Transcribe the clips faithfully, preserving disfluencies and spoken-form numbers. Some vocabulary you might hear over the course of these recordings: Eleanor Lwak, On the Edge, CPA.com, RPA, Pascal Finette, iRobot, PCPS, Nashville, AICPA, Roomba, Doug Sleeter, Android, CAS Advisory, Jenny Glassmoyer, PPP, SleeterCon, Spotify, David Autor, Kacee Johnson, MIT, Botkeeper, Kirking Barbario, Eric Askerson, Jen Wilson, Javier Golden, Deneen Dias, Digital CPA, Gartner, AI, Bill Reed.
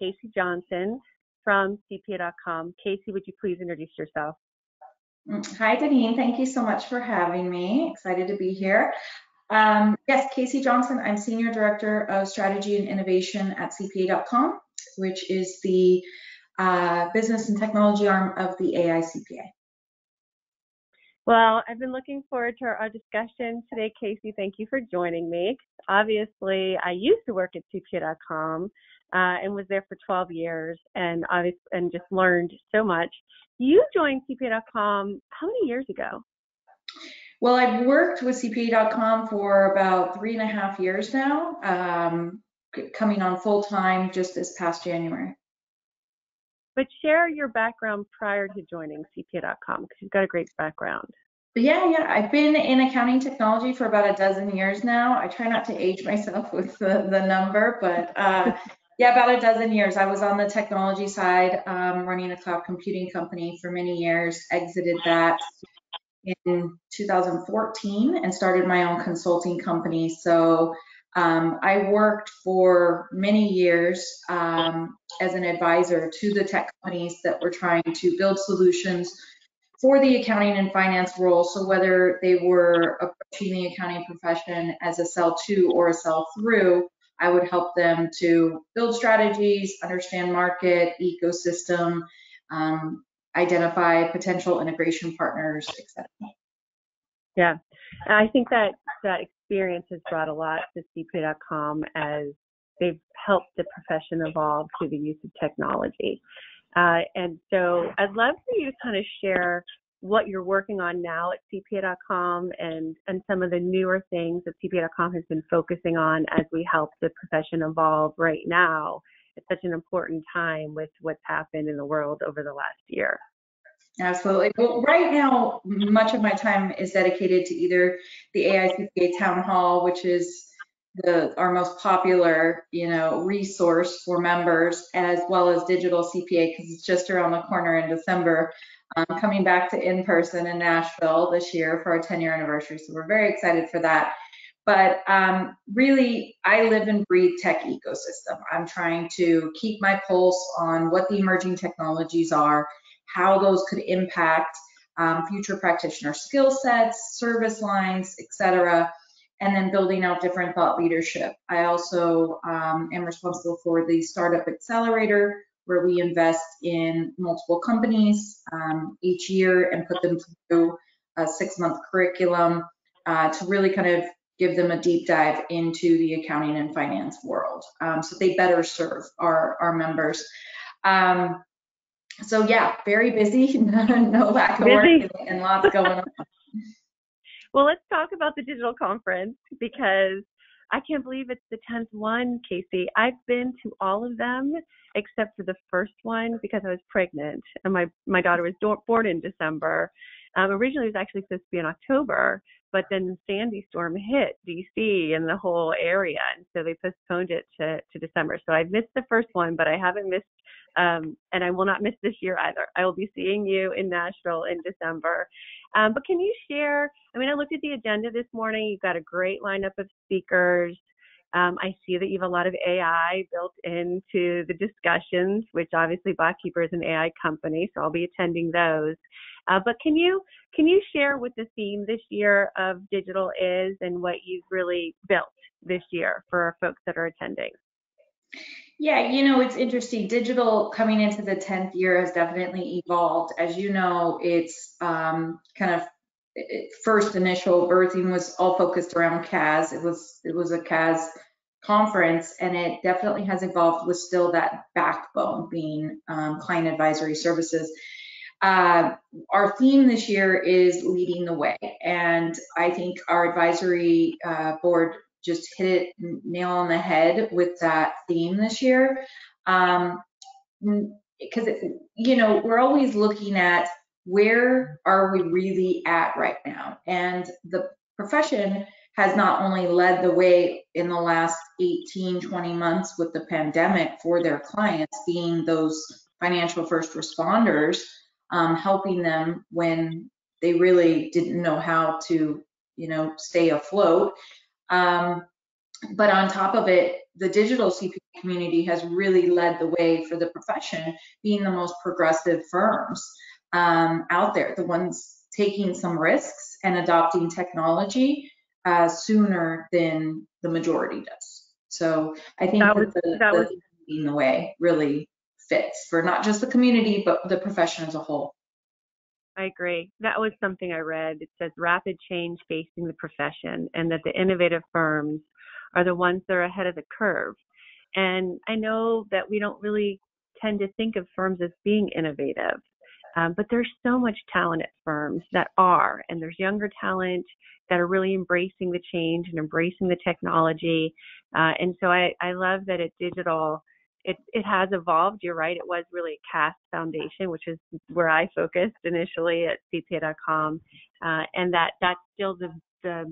Kacee Johnson from C P A dot com. Kacee, would you please introduce yourself? Hi, Deneen. Thank you so much for having me. Excited to be here. Um, yes, Kacee Johnson. I'm Senior Director of Strategy and Innovation at C P A dot com, which is the uh, business and technology arm of the A I C P A. Well, I've been looking forward to our discussion today, Kacee. Thank you for joining me. Obviously, I used to work at C P A dot com uh, and was there for twelve years and obviously, and just learned so much. You joined C P A dot com how many years ago? Well, I've worked with C P A dot com for about three and a half years now, um, coming on full time just this past January. But share your background prior to joining C P A dot com, because you've got a great background. Yeah, yeah. I've been in accounting technology for about a dozen years now. I try not to age myself with the, the number, but uh, yeah, about a dozen years. I was on the technology side, um, running a cloud computing company for many years, exited that in two thousand fourteen and started my own consulting company. So Um, I worked for many years um, as an advisor to the tech companies that were trying to build solutions for the accounting and finance role. So whether they were approaching the accounting profession as a sell to or a sell through, I would help them to build strategies, understand market, ecosystem, um, identify potential integration partners, et cetera. Yeah, and I think that that experience has brought a lot to C P A dot com as they've helped the profession evolve through the use of technology. Uh, and so I'd love for you to kind of share what you're working on now at C P A dot com and, and some of the newer things that C P A dot com has been focusing on as we help the profession evolve right now. It's such an important time with what's happened in the world over the last year. Absolutely. Well, right now, much of my time is dedicated to either the A I C P A Town Hall, which is the our most popular, you know, resource for members, as well as Digital C P A, because it's just around the corner in December. Um, coming back to in-person in Nashville this year for our ten-year anniversary, so we're very excited for that. But um, really, I live and breathe tech ecosystem. I'm trying to keep my pulse on what the emerging technologies are, how those could impact um, future practitioner skill sets, service lines, et cetera, and then building out different thought leadership. I also um, am responsible for the Startup Accelerator, where we invest in multiple companies um, each year and put them through a six-month curriculum uh, to really kind of give them a deep dive into the accounting and finance world um, so they better serve our, our members. Um, So yeah, very busy, no lack of work and, and lots going on. Well, let's talk about the digital conference, because I can't believe it's the tenth one, Kacee. I've been to all of them except for the first one because I was pregnant and my, my daughter was born in December. Um, originally, it was actually supposed to be in October, but then the Sandy storm hit D C and the whole area, and so they postponed it to, to December. So I missed the first one, but I haven't missed, um, and I will not miss this year either. I will be seeing you in Nashville in December. Um, but can you share, I mean, I looked at the agenda this morning. You've got a great lineup of speakers. Um, I see that you have a lot of A I built into the discussions, which obviously Botkeeper is an A I company, so I'll be attending those. Uh, but can you can you share what the theme this year of digital is and what you've really built this year for our folks that are attending? Yeah, you know, it's interesting. Digital coming into the tenth year has definitely evolved. As you know, it's um, kind of first initial birthing was all focused around C A S. It was it was a C A S conference, and it definitely has evolved with still that backbone being um, client advisory services. Uh, our theme this year is leading the way, and I think our advisory uh, board just hit it nail on the head with that theme this year. Um, because it, you know, we're always looking at where are we really at right now, and the profession has not only led the way in the last eighteen, twenty months with the pandemic for their clients being those financial first responders, um, helping them when they really didn't know how to, you know, stay afloat. Um, But on top of it, the digital C P A community has really led the way for the profession, being the most progressive firms um, out there, the ones taking some risks and adopting technology uh, sooner than the majority does. So I think that, was, that the, that the was, in the way really fits for not just the community, but the profession as a whole. I agree. That was something I read. It says rapid change facing the profession, and that the innovative firms are the ones that are ahead of the curve. And I know that we don't really tend to think of firms as being innovative, um, but there's so much talent at firms that are, and there's younger talent that are really embracing the change and embracing the technology. Uh, and so I, I love that at Digital, it, it has evolved. You're right. It was really a C A S foundation, which is where I focused initially at C P A dot com. Uh, and that that's still the, the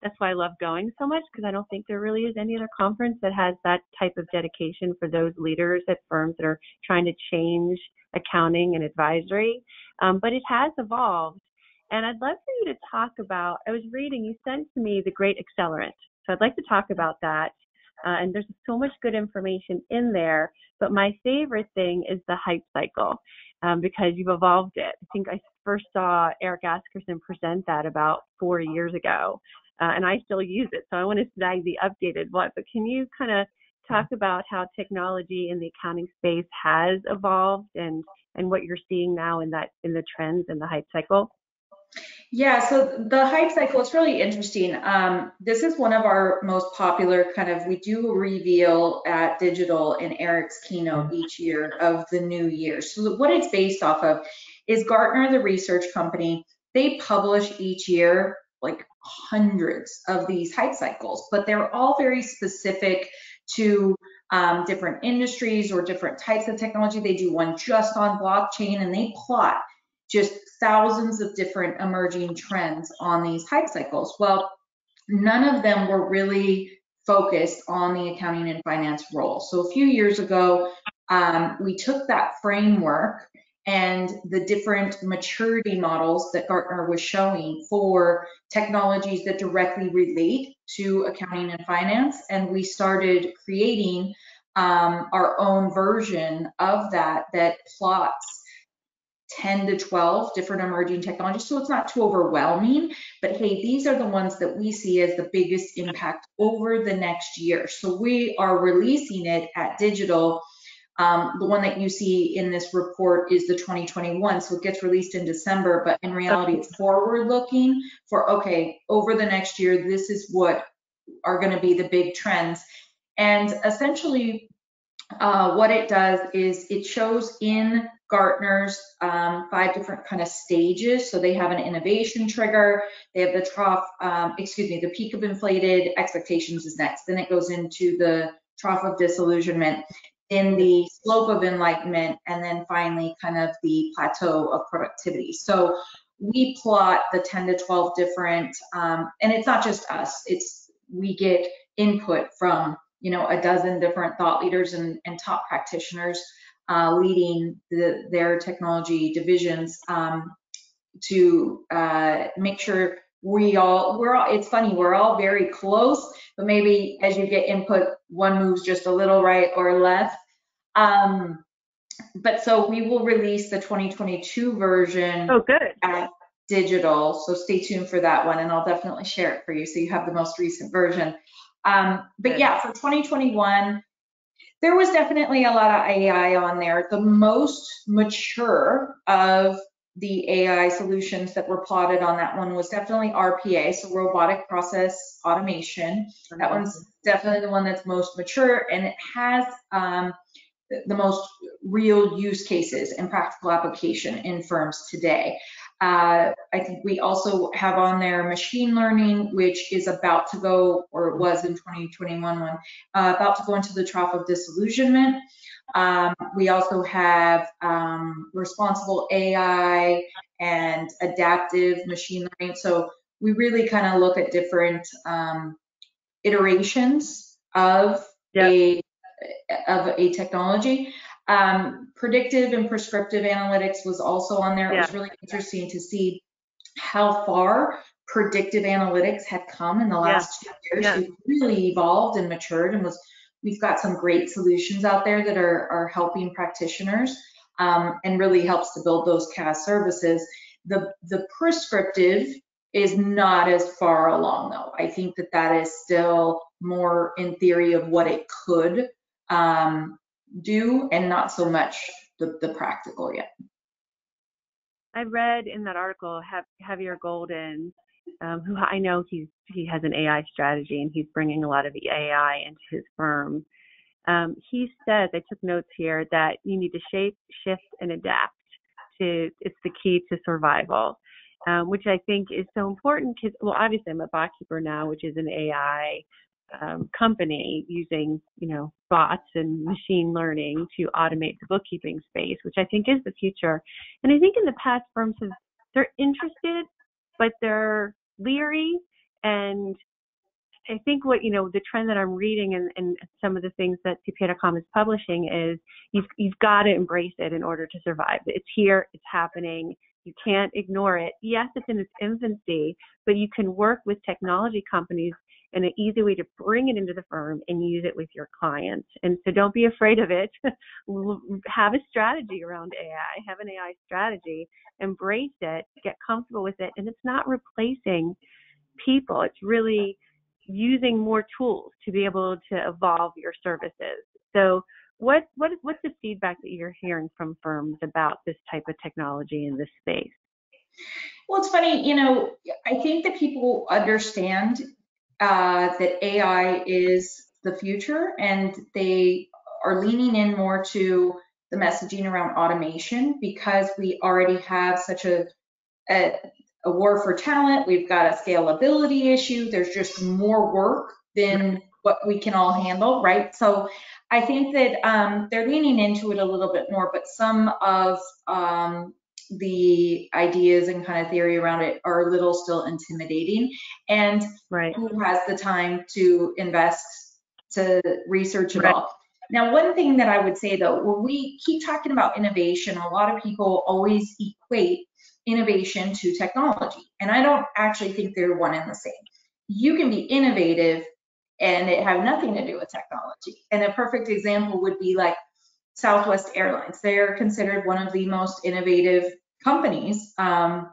that's why I love going so much, because I don't think there really is any other conference that has that type of dedication for those leaders at firms that are trying to change accounting and advisory. Um, but it has evolved. And I'd love for you to talk about, I was reading, you sent to me the Great Accelerant. So I'd like to talk about that. Uh, and there's so much good information in there. But my favorite thing is the hype cycle, um, because you've evolved it. I think I first saw Eric Askerson present that about four years ago. Uh, and I still use it, so I want to snag the updated one. But can you kind of talk about how technology in the accounting space has evolved, and and what you're seeing now in that in the trends and the hype cycle? Yeah, so the hype cycle is really interesting. Um, this is one of our most popular kind of, we do reveal at Digital in Eric's keynote each year of the new year. So what it's based off of is Gartner, the research company. They publish each year like hundreds of these hype cycles, but they're all very specific to um, different industries or different types of technology. They do one just on blockchain, and they plot just thousands of different emerging trends on these hype cycles. Well, none of them were really focused on the accounting and finance role. So a few years ago, um, we took that framework and the different maturity models that Gartner was showing for technologies that directly relate to accounting and finance, and we started creating um, our own version of that that plots ten to twelve different emerging technologies. So it's not too overwhelming, but hey, these are the ones that we see as the biggest impact over the next year. So we are releasing it at Digital. Um, the one that you see in this report is the twenty twenty-one, so it gets released in December, but in reality, it's forward-looking for, okay, over the next year, this is what are going to be the big trends. And essentially, uh, what it does is it shows in Gartner's um, five different kind of stages. So they have an innovation trigger, they have the trough, um, excuse me, the peak of inflated expectations is next, then it goes into the trough of disillusionment, in the slope of enlightenment, and then finally kind of the plateau of productivity. So we plot the ten to twelve different, um, and it's not just us, it's we get input from, you know, a dozen different thought leaders and, and top practitioners uh, leading the, their technology divisions um, to uh, make sure we all, we're all, it's funny, we're all very close, but maybe as you get input, one moves just a little right or left. Um, but so we will release the twenty twenty-two version oh, good. at Digital. So stay tuned for that one, and I'll definitely share it for you so you have the most recent version. Um, but yeah, for twenty twenty-one, there was definitely a lot of A I on there. The most mature of the A I solutions that were plotted on that one was definitely R P A, so robotic process automation. That one's definitely the one that's most mature, and it has um, the most real use cases and practical application in firms today. Uh, I think we also have on there machine learning, which is about to go, or it was in twenty twenty-one, one, uh, about to go into the trough of disillusionment. Um, we also have um, responsible A I and adaptive machine learning. So we really kind of look at different um, iterations of, yep. a, of a technology. Um, predictive and prescriptive analytics was also on there. It yeah. was really interesting to see how far predictive analytics had come in the last yeah. two years. Yeah. We've really evolved and matured, and was we've got some great solutions out there that are, are helping practitioners um, and really helps to build those C A S services. The, the prescriptive is not as far along, though. I think that that is still more in theory of what it could um, do, and not so much the, the practical yet. I read in that article, Javier Golden, um, who I know he's he has an A I strategy, and he's bringing a lot of A I into his firm. Um, he says, I took notes here, that you need to shape, shift, and adapt. To it's the key to survival. Um, which I think is so important because, well, obviously I'm a Botkeeper now, which is an A I um, company using, you know, bots and machine learning to automate the bookkeeping space, which I think is the future. And I think in the past, firms have, they're interested, but they're leery. And I think what, you know, the trend that I'm reading and, and some of the things that C P A dot com is publishing is you've, you've got to embrace it in order to survive. It's here, it's happening. You can't ignore it. Yes, it's in its infancy, but you can work with technology companies in an easy way to bring it into the firm and use it with your clients. And so don't be afraid of it. Have a strategy around A I. Have an A I strategy. Embrace it. Get comfortable with it. And it's not replacing people. It's really using more tools to be able to evolve your services. So What, what, what's the feedback that you're hearing from firms about this type of technology in this space? Well, it's funny, you know, I think that people understand uh, that A I is the future, and they are leaning in more to the messaging around automation because we already have such a, a, a war for talent. We've got a scalability issue. There's just more work than what we can all handle, right? So I think that um, they're leaning into it a little bit more, but some of um, the ideas and kind of theory around it are a little still intimidating. And right. Who has the time to invest to research it right. all? Now, one thing that I would say, though, when we keep talking about innovation, a lot of people always equate innovation to technology. And I don't actually think they're one and the same. You can be innovative and it have nothing to do with technology. And a perfect example would be like Southwest Airlines. They are considered one of the most innovative companies um,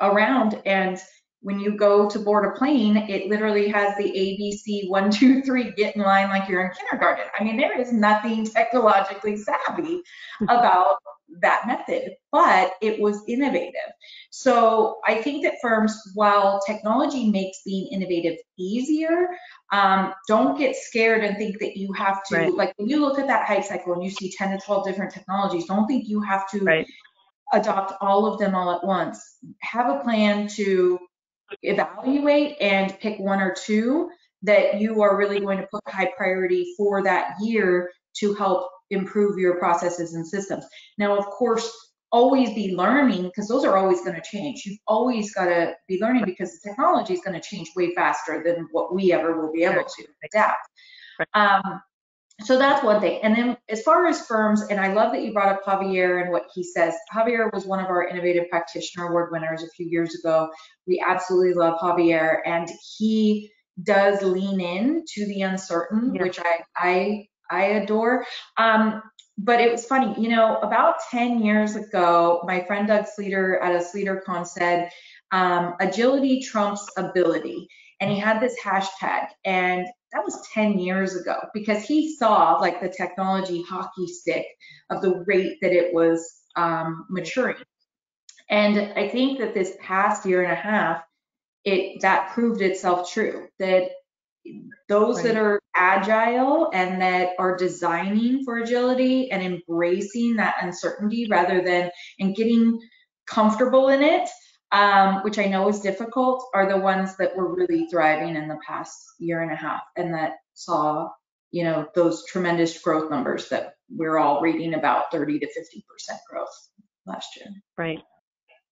around. And when you go to board a plane, it literally has the A B C one, two, three, get in line like you're in kindergarten. I mean, there is nothing technologically savvy about that method, but it was innovative. So I think that firms, while technology makes being innovative easier, um, don't get scared and think that you have to, right. like when you look at that hype cycle and you see ten to twelve different technologies, don't think you have to right. adopt all of them all at once. Have a plan to evaluate and pick one or two that you are really going to put high priority for that year to help improve your processes and systems. Now, of course, always be learning because those are always going to change. You've always got to be learning because the technology is going to change way faster than what we ever will be able to adapt. Um, so that's one thing. And then as far as firms, and I love that you brought up Javier and what he says. Javier was one of our Innovative Practitioner Award winners a few years ago. We absolutely love Javier, and he does lean in to the uncertain, yeah. which I, I I adore. Um, but it was funny, you know, about ten years ago, my friend Doug Sleeter at a SleeterCon said, um, agility trumps ability. And he had this hashtag, and that was ten years ago because he saw like the technology hockey stick of the rate that it was um, maturing. And I think that this past year and a half, it that proved itself true, that those that are agile and that are designing for agility and embracing that uncertainty rather than and getting comfortable in it, um, which I know is difficult, are the ones that were really thriving in the past year and a half, and that saw, you know, those tremendous growth numbers that we're all reading about, thirty to fifty percent growth last year. Right,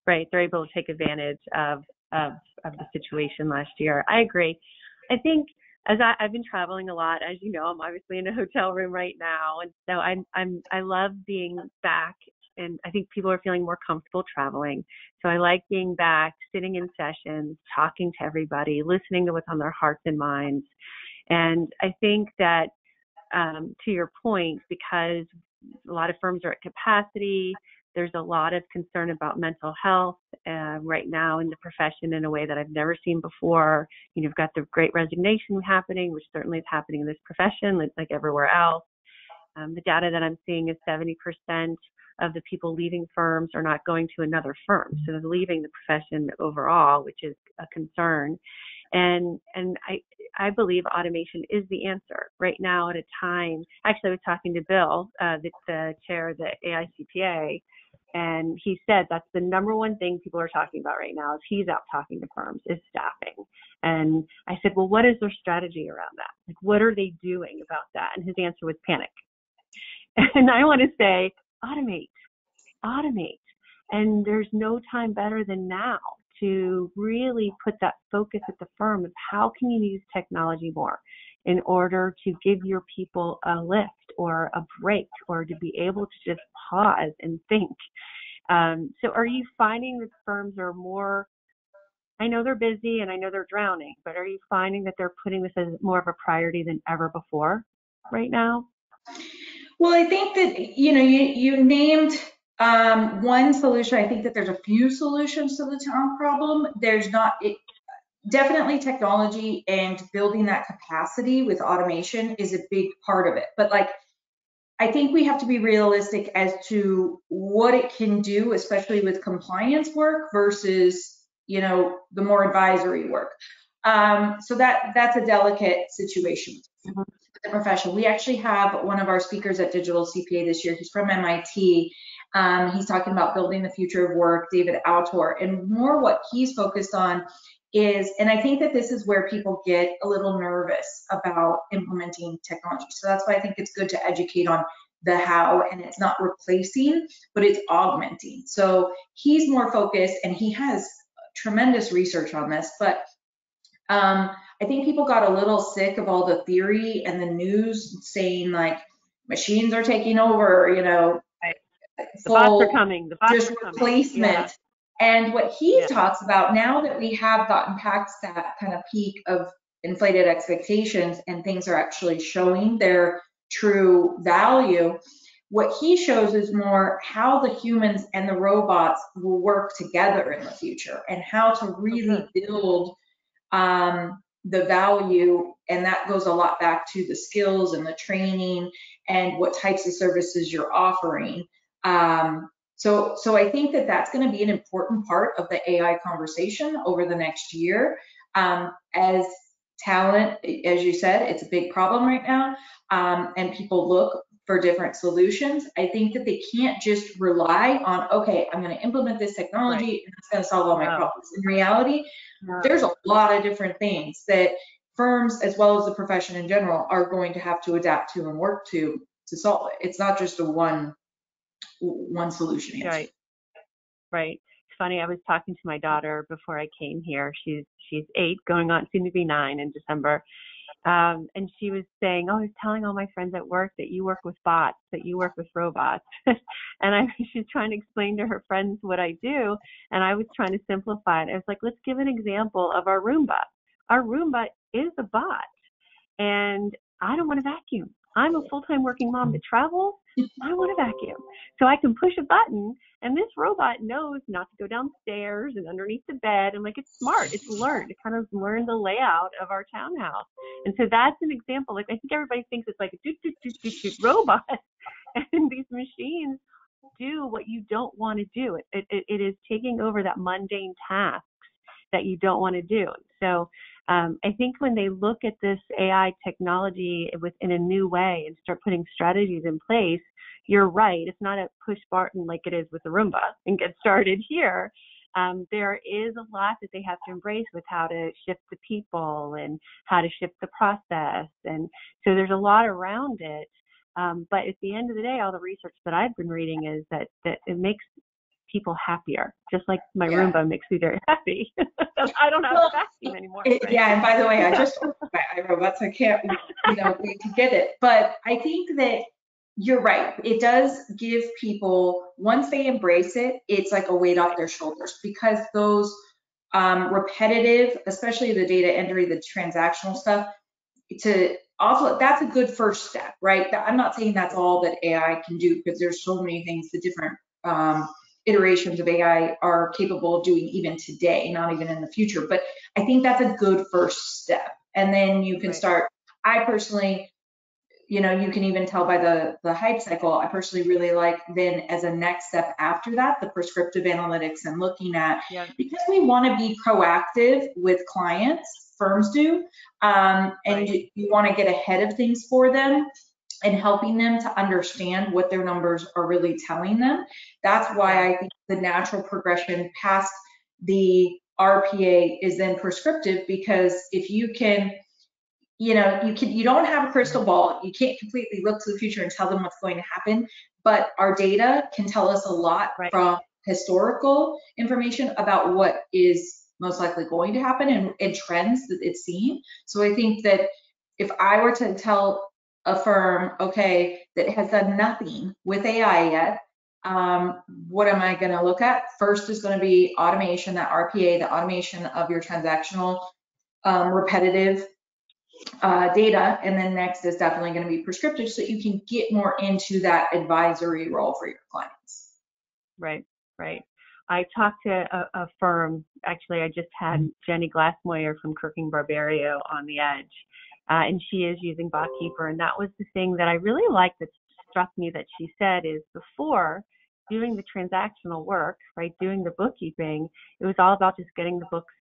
right. They're able to take advantage of of, of the situation last year. I agree. I think as I, I've been traveling a lot, as you know, I'm obviously in a hotel room right now, and so I'm I'm I love being back and I think people are feeling more comfortable traveling. So I like being back, sitting in sessions, talking to everybody, listening to what's on their hearts and minds. And I think that um, to your point, because a lot of firms are at capacity, there's a lot of concern about mental health uh, right now in the profession in a way that I've never seen before. You know, you've got the Great Resignation happening, which certainly is happening in this profession, like, like everywhere else. Um, the data that I'm seeing is seventy percent of the people leaving firms are not going to another firm. So they're leaving the profession overall, which is a concern. And and I I believe automation is the answer right now at a time. Actually, I was talking to Bill, uh, the, the chair of the A I C P A, and he said that's the number one thing people are talking about right now, is he's out talking to firms, is staffing. And I said, well, what is their strategy around that? Like, what are they doing about that? And his answer was panic. And I want to say, automate, automate. And there's no time better than now to really put that focus at the firm of how can you use technology more in order to give your people a lift or a break or to be able to just pause and think. Um, so are you finding that firms are more, I know they're busy and I know they're drowning, but are you finding that they're putting this as more of a priority than ever before right now? Well, I think that, you know, you, you named um, one solution. I think that there's a few solutions to the talent problem. There's not, it, definitely technology and building that capacity with automation is a big part of it. But like, I think we have to be realistic as to what it can do, especially with compliance work versus, you know, the more advisory work. Um, so that that's a delicate situation. Mm-hmm. The profession. We actually have one of our speakers at Digital C P A this year. He's from M I T. Um, he's talking about building the future of work, David Autor, and more what he's focused on is, and I think that this is where people get a little nervous about implementing technology. So that's why I think it's good to educate on the how, and it's not replacing, but it's augmenting. So he's more focused, and he has tremendous research on this, but um, I think people got a little sick of all the theory and the news saying like machines are taking over, you know, right. The bots are coming, the bots are coming. Replacement. Yeah. And what he yeah. talks about now that we have gotten past that kind of peak of inflated expectations and things are actually showing their true value, what he shows is more how the humans and the robots will work together in the future and how to really build um, the value, and that goes a lot back to the skills and the training and what types of services you're offering. Um, so, so I think that that's going to be an important part of the A I conversation over the next year. Um, as talent, as you said, it's a big problem right now, um, and people look for different solutions. I think that they can't just rely on, okay, I'm going to implement this technology right. and it's going to solve all my wow. problems. In reality, wow. there's a lot of different things that firms, as well as the profession in general, are going to have to adapt to and work to to solve it. It's not just a one one solution answer. Right. Right. It's funny. I was talking to my daughter before I came here. She's she's eight, going on soon to be nine in December. Um, and she was saying, oh, I was telling all my friends at work that you work with bots, that you work with robots. and I, she's trying to explain to her friends what I do. And I was trying to simplify it. I was like, let's give an example of our Roomba. Our Roomba is a bot. And I don't want to vacuum. I'm a full-time working mom that travels. I want a vacuum. So I can push a button, and this robot knows not to go downstairs and underneath the bed. And like, it's smart. It's learned. It kind of learned the layout of our townhouse. And so that's an example. Like, I think everybody thinks it's like a doot, doot, doot, doot, doot robot. And these machines do what you don't want to do. It, it, it is taking over that mundane task that you don't want to do. So um, I think when they look at this A I technology within a new way and start putting strategies in place, you're right. It's not a push button like it is with the Roomba and get started here. Um, there is a lot that they have to embrace with how to shift the people and how to shift the process. And so there's a lot around it. Um, but at the end of the day, all the research that I've been reading is that, that it makes people happier, just like my yeah. Roomba makes me very happy. I don't have well, a vacuum anymore. Right? Yeah, and by the way, I just ordered my iRobot, so I can't, you know, wait to get it. But I think that You're right. It does give people, once they embrace it, it's like a weight off their shoulders, because those um, repetitive, especially the data entry, the transactional stuff, to offload, that's a good first step, right? I'm not saying that's all that A I can do, because there's so many things the different um, iterations of A I are capable of doing even today, not even in the future. But I think that's a good first step. And then you can right. start, I personally, you know, you can even tell by the, the hype cycle, I personally really like then as a next step after that, the prescriptive analytics and looking at, yeah. because we want to be proactive with clients, firms do, um, and right. you, you want to get ahead of things for them and helping them to understand what their numbers are really telling them. That's why I think the natural progression past the R P A is then prescriptive, because if you can, you know, you can, you don't have a crystal ball. You can't completely look to the future and tell them what's going to happen, but our data can tell us a lot right. from historical information about what is most likely going to happen and, and trends that it's seen. So I think that if I were to tell a firm, okay, that has done nothing with A I yet, um, what am I going to look at? First is going to be automation, that R P A, the automation of your transactional, um, repetitive Uh, data, and then next is definitely going to be prescriptive, so that you can get more into that advisory role for your clients. Right, right. I talked to a, a firm, actually I just had Jenny Glassmoyer from Kirking Barbario on the Edge, uh, and she is using Botkeeper, and that was the thing that I really liked that struck me that she said is before doing the transactional work, right, doing the bookkeeping, it was all about just getting the books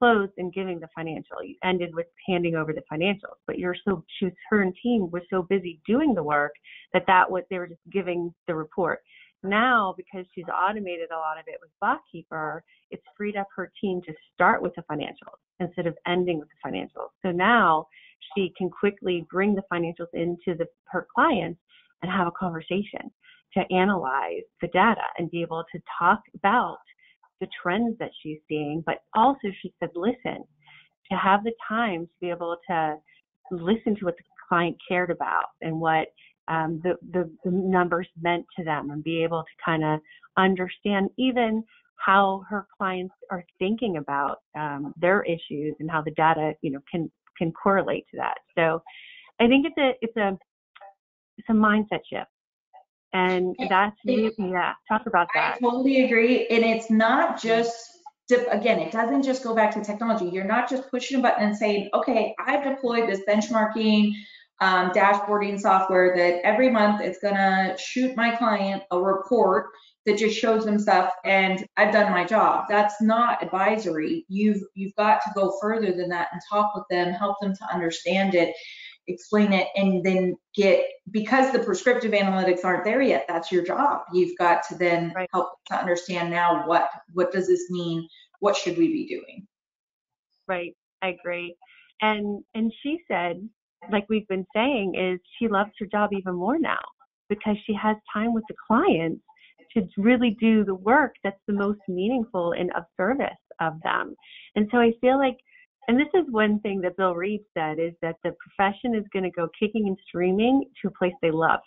closed and giving the financial. You ended with handing over the financials, but you're so she, her and team was so busy doing the work that that what they were just giving the report. Now, because she's automated a lot of it with Botkeeper, it's freed up her team to start with the financials instead of ending with the financials. So now she can quickly bring the financials into the her clients and have a conversation to analyze the data and be able to talk about the trends that she's seeing, but also she said, listen, to have the time to be able to listen to what the client cared about and what um, the, the, the numbers meant to them, and be able to kind of understand even how her clients are thinking about um, their issues and how the data, you know, can can correlate to that. So I think it's a it's a it's a mindset shift. And that's, yeah, talk about that. I totally agree. And it's not just, again, it doesn't just go back to technology. You're not just pushing a button and saying, okay, I've deployed this benchmarking, um, dashboarding software that every month it's going to shoot my client a report that just shows them stuff and I've done my job. That's not advisory. You've, you've got to go further than that and talk with them, help them to understand it, explain it, and then get, because the prescriptive analytics aren't there yet, that's your job. You've got to then right. help to understand now what what does this mean, what should we be doing. Right, I agree. And and she said, like we've been saying, is she loves her job even more now because she has time with the clients to really do the work that's the most meaningful and of service of them. And so I feel like, and this is one thing that Bill Reed said, is that the profession is going to go kicking and screaming to a place they love.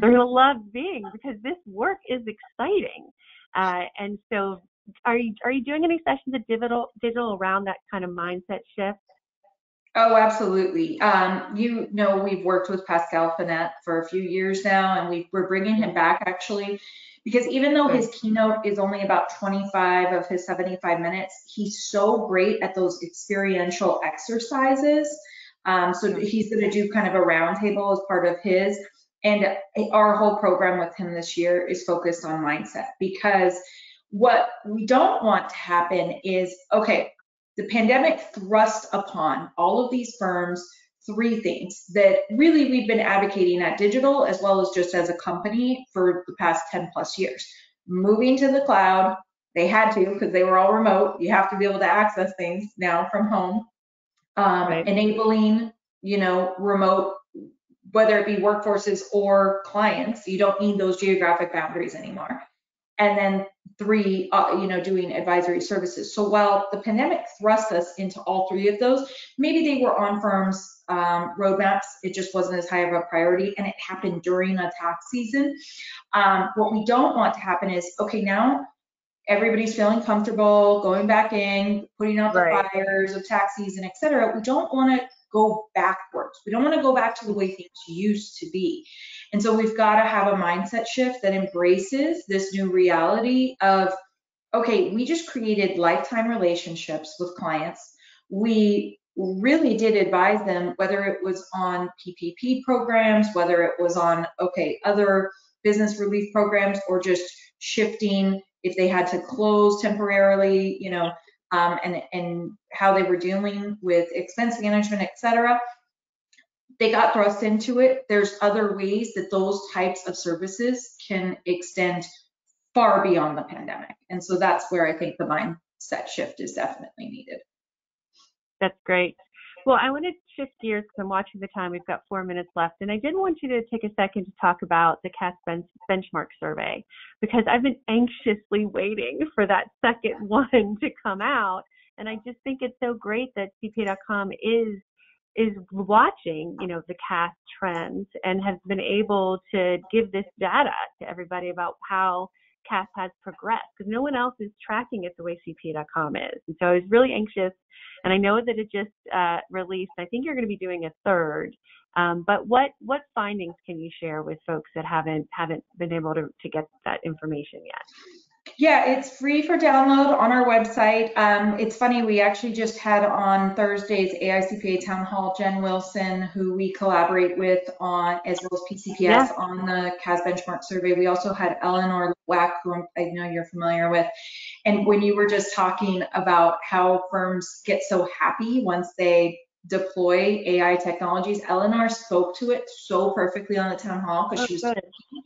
They're going to love being, because this work is exciting. Uh, and so are you, are you doing any sessions of digital, digital around that kind of mindset shift? Oh, absolutely. Um, you know, we've worked with Pascal Finette for a few years now, and we, we're bringing him back, actually, because even though his keynote is only about twenty-five of his seventy-five minutes, he's so great at those experiential exercises. Um, so he's going to do kind of a roundtable as part of his. And our whole program with him this year is focused on mindset, because what we don't want to happen is, okay, the pandemic thrust upon all of these firms three things that really we've been advocating at Digital, as well as just as a company for the past ten plus years. Moving to the cloud, they had to, because they were all remote. You have to be able to access things now from home. Um, right. Enabling, you know, remote, whether it be workforces or clients, you don't need those geographic boundaries anymore. and then three, uh, you know, doing advisory services. So while the pandemic thrust us into all three of those, maybe they were on firms' um, roadmaps. It just wasn't as high of a priority, and it happened during a tax season. Um, what we don't want to happen is, okay, now everybody's feeling comfortable going back in, putting out the right fires of tax season, et cetera. We don't want to go backwards. We don't want to go back to the way things used to be. And so we've got to have a mindset shift that embraces this new reality of, okay, we just created lifetime relationships with clients. We really did advise them, whether it was on P P P programs, whether it was on, okay, other business relief programs, or just shifting if they had to close temporarily, you know, um, and, and how they were dealing with expense management, et cetera. They got thrust into it. There's other ways that those types of services can extend far beyond the pandemic. And so that's where I think the mindset shift is definitely needed. That's great. Well, I want to shift gears because I'm watching the time. We've got four minutes left. And I did want you to take a second to talk about the C A S bench benchmark survey, because I've been anxiously waiting for that second one to come out. And I just think it's so great that C P A dot com is is watching, you know, the C A S trends and has been able to give this data to everybody about how C A S has progressed, because no one else is tracking it the way C P A dot com is. And so I was really anxious, and I know that it just uh, released. I think you're going to be doing a third. Um, but what what findings can you share with folks that haven't haven't been able to to get that information yet? Yeah, it's free for download on our website. Um, it's funny, we actually just had on Thursday's A I C P A Town Hall, Jen Wilson, who we collaborate with on, as well as P C P S, yeah, on the C A S benchmark survey. We also had Eleanor Lwak, who I know you're familiar with. And when you were just talking about how firms get so happy once they deploy A I technologies, Eleanor spoke to it so perfectly on the town hall, because oh, she was good. talking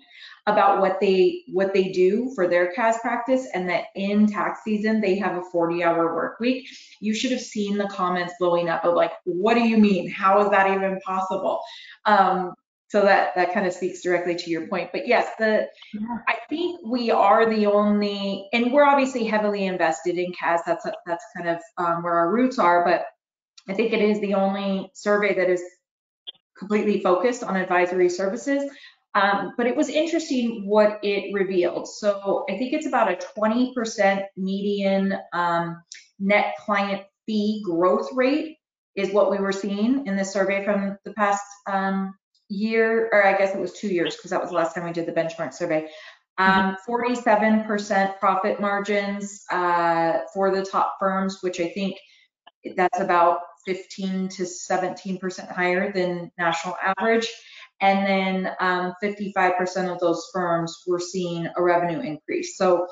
about what they what they do for their C A S practice, and that in tax season they have a forty hour work week. You should have seen the comments blowing up of like, what do you mean? How is that even possible? Um, so that that kind of speaks directly to your point. But yes, the yeah. I think we are the only, and we're obviously heavily invested in C A S. That's a, that's kind of um, where our roots are, but I think it is the only survey that is completely focused on advisory services, um, but it was interesting what it revealed. So I think it's about a twenty percent median um, net client fee growth rate is what we were seeing in this survey from the past um, year, or I guess it was two years because that was the last time we did the benchmark survey. Um, forty-seven percent profit margins uh, for the top firms, which I think that's about fifteen to seventeen percent higher than national average. And then um, fifty-five percent of those firms were seeing a revenue increase. So,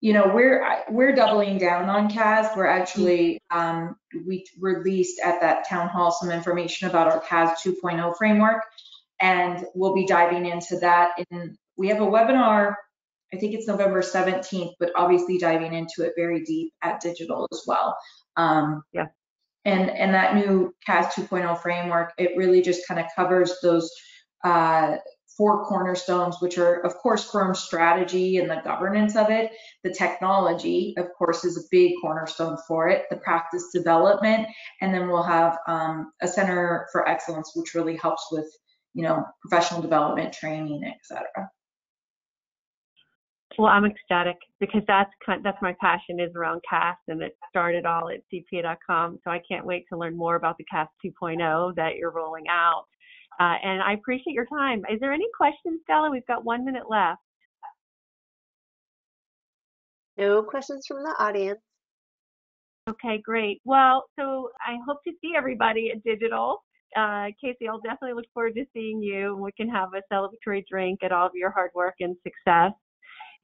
you know, we're we're doubling down on C A S. We're actually, um, we released at that town hall some information about our C A S two point oh framework, and we'll be diving into that. And we have a webinar, I think it's November seventeenth, but obviously diving into it very deep at Digital as well. Um, yeah. And, and that new C A S two point oh framework, it really just kind of covers those uh, four cornerstones, which are, of course, firm strategy and the governance of it. The technology, of course, is a big cornerstone for it, the practice development, and then we'll have um, a center for excellence, which really helps with, you know, professional development, training, et cetera. Well, I'm ecstatic because that's kind of, that's my passion is around C A S, and it started all at C P A dot com. So I can't wait to learn more about the C A S two point oh that you're rolling out. Uh, and I appreciate your time. Is there any questions, Stella? We've got one minute left. No questions from the audience. Okay, great. Well, so I hope to see everybody at Digital. Uh, Kacee, I'll definitely look forward to seeing you. We can have a celebratory drink at all of your hard work and success.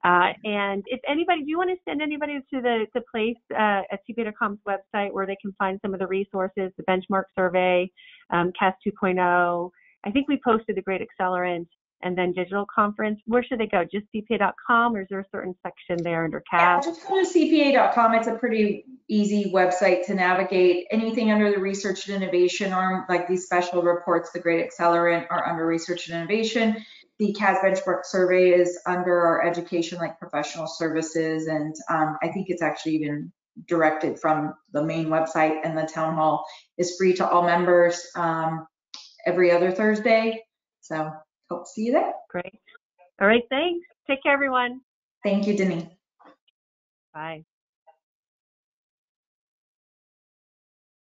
Uh, and if anybody, do you want to send anybody to the, the place uh, at C P A dot com's website where they can find some of the resources, the benchmark survey, um, C A S two point oh? I think we posted the Great Accelerant and then Digital Conference. Where should they go? Just C P A dot com, or is there a certain section there under C A S? Yeah, just go to C P A dot com. It's a pretty easy website to navigate. Anything under the Research and Innovation arm, like these special reports, the Great Accelerant, are under Research and Innovation. the C A S benchmark survey is under our education, like professional services, and um, I think it's actually even directed from the main website, and the town hall is free to all members um, every other Thursday. So hope to see you there. Great. All right, thanks. Take care, everyone. Thank you, Deneen. Bye.